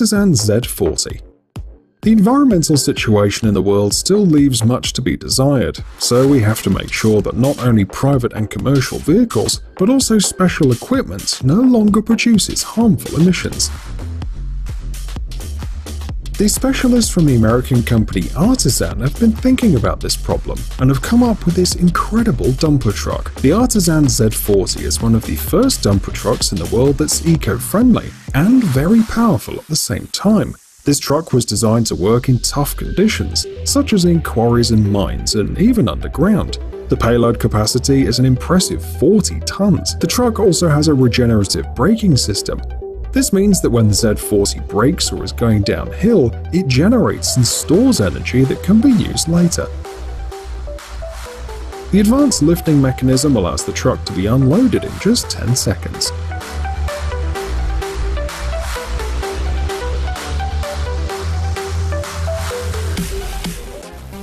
Artisan Z40. The environmental situation in the world still leaves much to be desired, so we have to make sure that not only private and commercial vehicles, but also special equipment no longer produces harmful emissions. The specialists from the American company Artisan have been thinking about this problem and have come up with this incredible dumper truck. The Artisan Z40 is one of the first dumper trucks in the world that's eco-friendly and very powerful at the same time. This truck was designed to work in tough conditions, such as in quarries and mines and even underground. The payload capacity is an impressive 40 tons. The truck also has a regenerative braking system. This means that when the Z40 brakes or is going downhill, it generates and stores energy that can be used later. The advanced lifting mechanism allows the truck to be unloaded in just 10 seconds.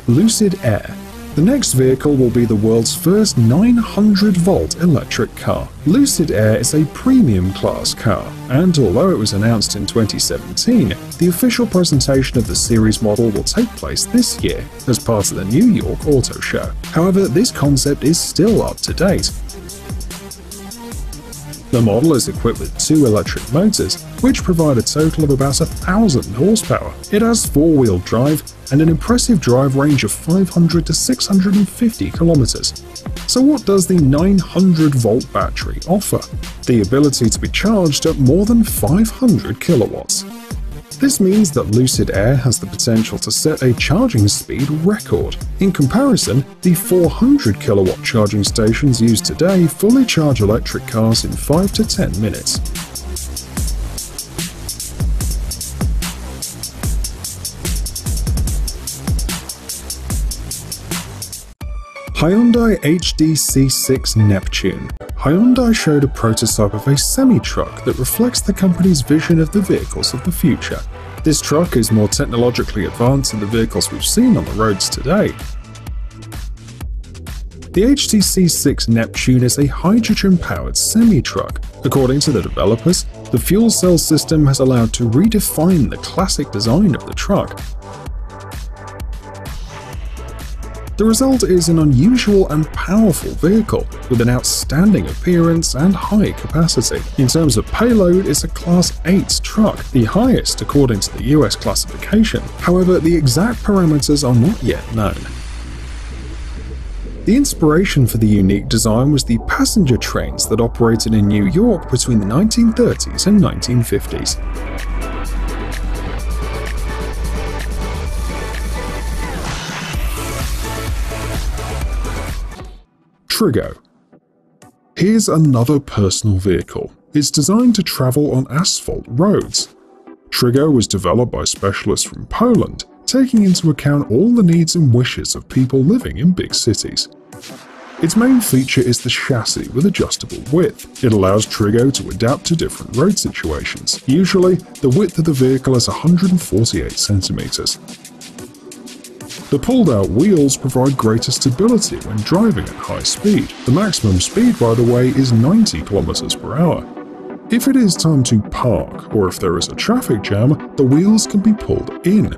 Lucid Air. The next vehicle will be the world's first 900-volt electric car. Lucid Air is a premium-class car, and although it was announced in 2017, the official presentation of the series model will take place this year as part of the New York Auto Show. However, this concept is still up to date. The model is equipped with 2 electric motors, which provide a total of about 1,000 horsepower. It has 4-wheel drive and an impressive drive range of 500 to 650 kilometers. So what does the 900-volt battery offer? The ability to be charged at more than 500 kilowatts. This means that Lucid Air has the potential to set a charging speed record. In comparison, the 400 kilowatt charging stations used today fully charge electric cars in 5 to 10 minutes. Hyundai HDC-6 Neptune. Hyundai showed a prototype of a semi-truck that reflects the company's vision of the vehicles of the future. This truck is more technologically advanced than the vehicles we've seen on the roads today. The HDC-6 Neptune is a hydrogen-powered semi-truck. According to the developers, the fuel cell system has allowed to redefine the classic design of the truck. The result is an unusual and powerful vehicle with an outstanding appearance and high capacity. In terms of payload, it's a Class 8 truck, the highest according to the US classification. However, the exact parameters are not yet known. The inspiration for the unique design was the passenger trains that operated in New York between the 1930s and 1950s. Triggo. Here's another personal vehicle. It's designed to travel on asphalt roads. Triggo was developed by specialists from Poland, taking into account all the needs and wishes of people living in big cities. Its main feature is the chassis with adjustable width. It allows Triggo to adapt to different road situations. Usually, the width of the vehicle is 148 centimeters. The pulled-out wheels provide greater stability when driving at high speed. The maximum speed, by the way, is 90 km per hour. If it is time to park, or if there is a traffic jam, the wheels can be pulled in.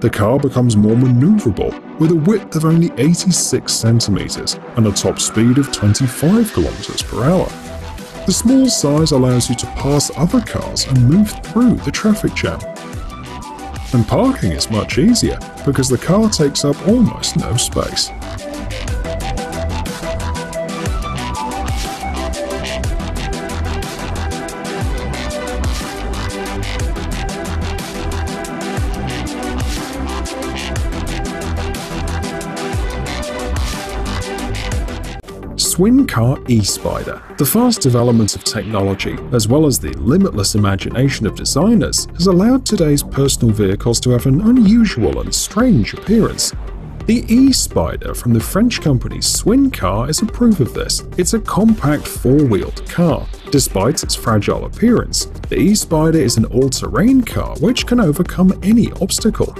The car becomes more maneuverable, with a width of only 86 cm and a top speed of 25 km per hour. The small size allows you to pass other cars and move through the traffic jam. And parking is much easier because the car takes up almost no space. Swincar e-Spider. The fast development of technology, as well as the limitless imagination of designers, has allowed today's personal vehicles to have an unusual and strange appearance. The e-Spider from the French company Swincar is a proof of this. It's a compact 4-wheeled car. Despite its fragile appearance, the e-Spider is an all-terrain car which can overcome any obstacle.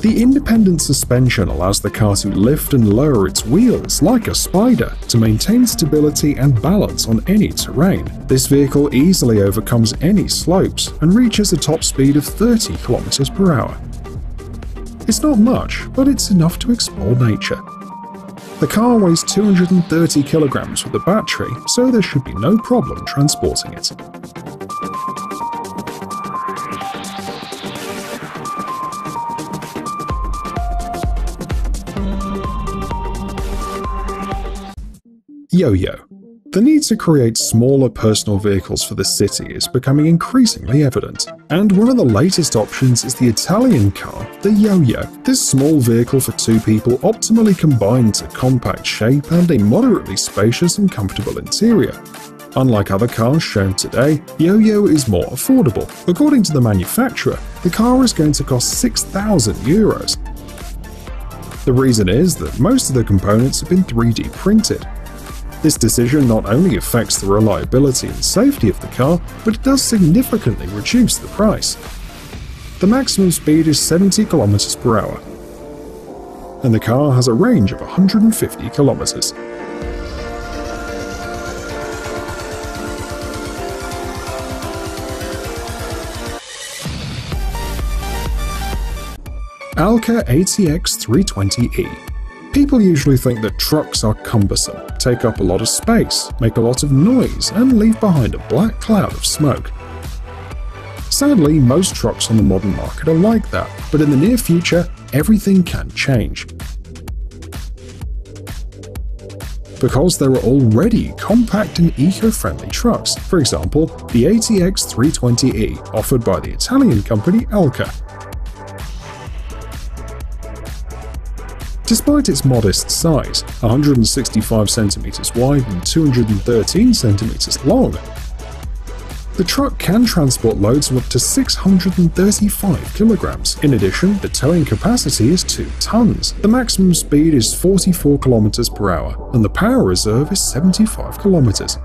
The independent suspension allows the car to lift and lower its wheels like a spider to maintain stability and balance on any terrain. This vehicle easily overcomes any slopes and reaches a top speed of 30 km/h. It's not much, but it's enough to explore nature. The car weighs 230 kg with the battery, so there should be no problem transporting it. Yo-Yo. The need to create smaller personal vehicles for the city is becoming increasingly evident, and one of the latest options is the Italian car, the Yo-Yo. This small vehicle for two people optimally combines a compact shape and a moderately spacious and comfortable interior. Unlike other cars shown today, Yo-Yo is more affordable. According to the manufacturer, the car is going to cost €6,000. The reason is that most of the components have been 3D printed. This decision not only affects the reliability and safety of the car, but it does significantly reduce the price. The maximum speed is 70 km/h, and the car has a range of 150 kilometers. Alke ATX320E. People usually think that trucks are cumbersome, take up a lot of space, make a lot of noise, and leave behind a black cloud of smoke. Sadly, most trucks on the modern market are like that, but in the near future, everything can change. Because there are already compact and eco-friendly trucks, for example, the ATX320E, offered by the Italian company Alke. Despite its modest size, 165 centimeters wide and 213 centimeters long, the truck can transport loads of up to 635 kilograms. In addition, the towing capacity is 2 tons. The maximum speed is 44 km/h, and the power reserve is 75 kilometers.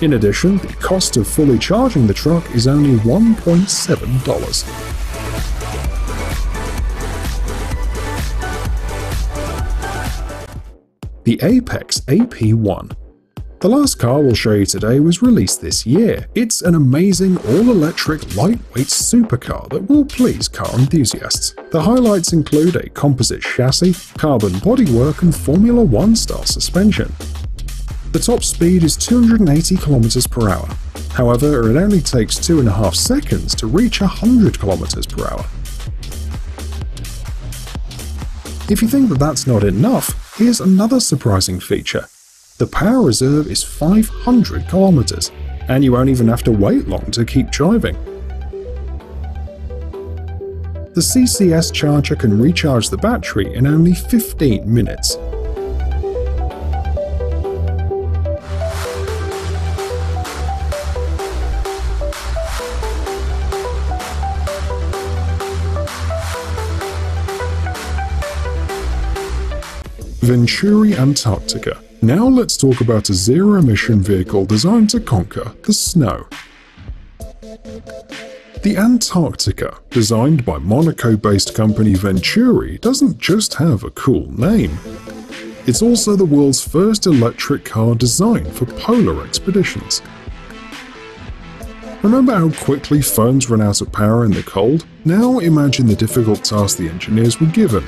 In addition, the cost of fully charging the truck is only $1.7. The Apex AP1. The last car we'll show you today was released this year. It's an amazing all-electric lightweight supercar that will please car enthusiasts. The highlights include a composite chassis, carbon bodywork, and Formula 1 style suspension. The top speed is 280 km/h. However, it only takes 2.5 seconds to reach 100 km/h. If you think that that's not enough, here's another surprising feature. The power reserve is 500 kilometers, and you won't even have to wait long to keep driving. The CCS charger can recharge the battery in only 15 minutes. Venturi Antarctica. Now let's talk about a zero-emission vehicle designed to conquer the snow. The Antarctica, designed by Monaco-based company Venturi, doesn't just have a cool name. It's also the world's first electric car designed for polar expeditions. Remember how quickly phones run out of power in the cold? Now imagine the difficult task the engineers were given: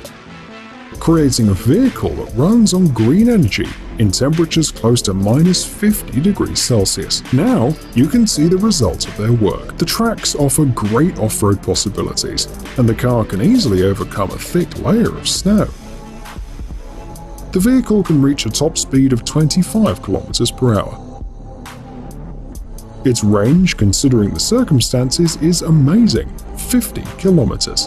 creating a vehicle that runs on green energy in temperatures close to -50°C. Now you can see the results of their work. The tracks offer great off-road possibilities, and the car can easily overcome a thick layer of snow. The vehicle can reach a top speed of 25 km/h. Its range, considering the circumstances, is amazing, 50 kilometers.